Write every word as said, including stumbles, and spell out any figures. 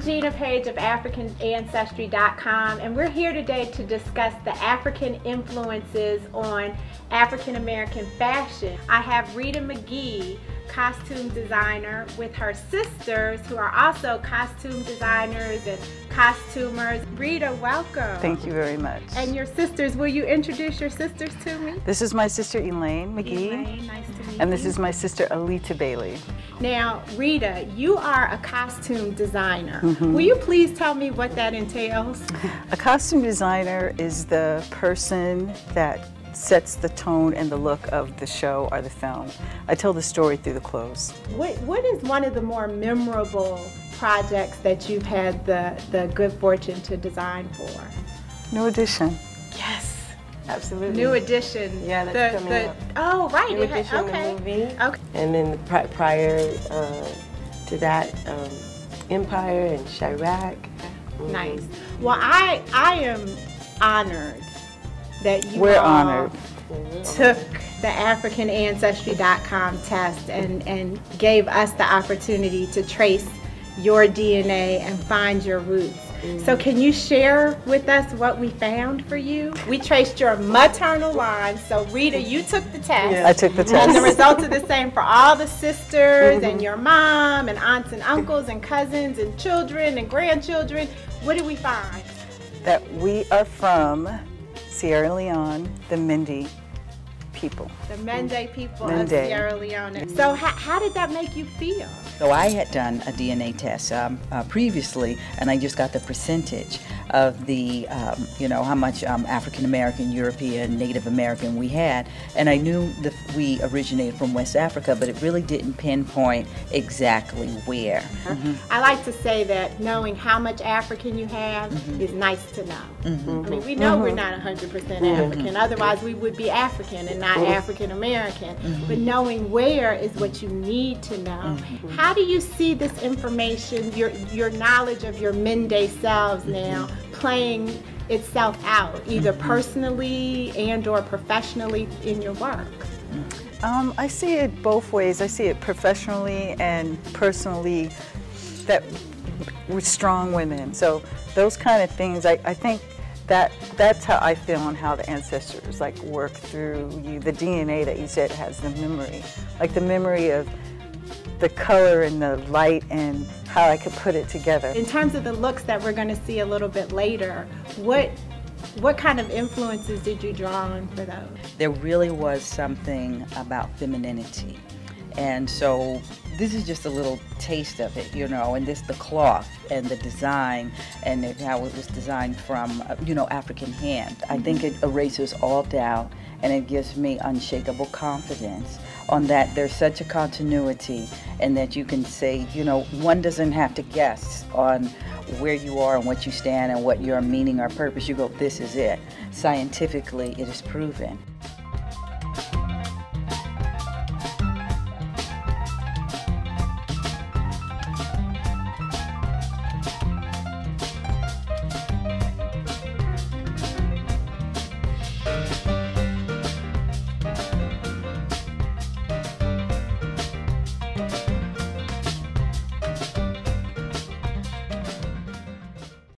I'm Gina Paige of African Ancestry dot com, and we're here today to discuss the African influences on African American fashion. I have Rita McGee, costume designer, with her sisters who are also costume designers and costumers. Rita, welcome. Thank you very much. And your sisters, will you introduce your sisters to me? This is my sister Elaine McGee. Elaine, nice to meet you. And this is my sister Alita Bailey. Now, Rita, you are a costume designer. Mm-hmm. Will you please tell me what that entails? A costume designer is the person that sets the tone and the look of the show or the film. I tell the story through the clothes. What, what is one of the more memorable projects that you've had the, the good fortune to design for? New Edition. Yes. Absolutely. New Edition. Yeah, that's the, coming the, up. Oh, right. New Edition, okay. The movie. Okay. And then the pri prior uh, to that, um, Empire and Chirac. Mm. Nice. Well, I, I am honored that you We're all honored. took the African Ancestry dot com test and, and gave us the opportunity to trace your D N A and find your roots. Mm. So can you share with us what we found for you? We traced your maternal line. So Rita, you took the test. Yeah, I took the test. And the results are the same for all the sisters, mm-hmm. and your mom and aunts and uncles and cousins and children and grandchildren. What did we find? That we are from Sierra Leone, the Mende people. The Mende people Mende. of Sierra Leone. So how, how did that make you feel? So I had done a D N A test um, uh, previously, and I just got the percentage of the, um, you know, how much um, African American, European, Native American we had. And I knew that we originated from West Africa, but it really didn't pinpoint exactly where. Mm-hmm. I like to say that knowing how much African you have, mm-hmm. is nice to know. Mm-hmm. I mean, we know, mm-hmm. we're not one hundred percent African, mm-hmm. otherwise we would be African and not African American. Mm-hmm. But knowing where is what you need to know. Mm-hmm. How do you see this information, your, your knowledge of your Mende selves now, playing itself out, either personally and or professionally in your work? Um, I see it both ways. I see it professionally and personally, that we're strong women. So those kind of things, I, I think that that's how I feel on how the ancestors like work through you, the D N A that you said has the memory, like the memory of the color and the light and how I could put it together. In terms of the looks that we're going to see a little bit later, what what kind of influences did you draw on for those? There really was something about femininity, and so this is just a little taste of it, you know, and this the cloth and the design and how it was designed from, you know, African hand. I think it erases all doubt, and it gives me unshakable confidence on that there's such a continuity, and that you can say, you know, one doesn't have to guess on where you are and what you stand and what your meaning or purpose. You go, this is it. Scientifically, it is proven.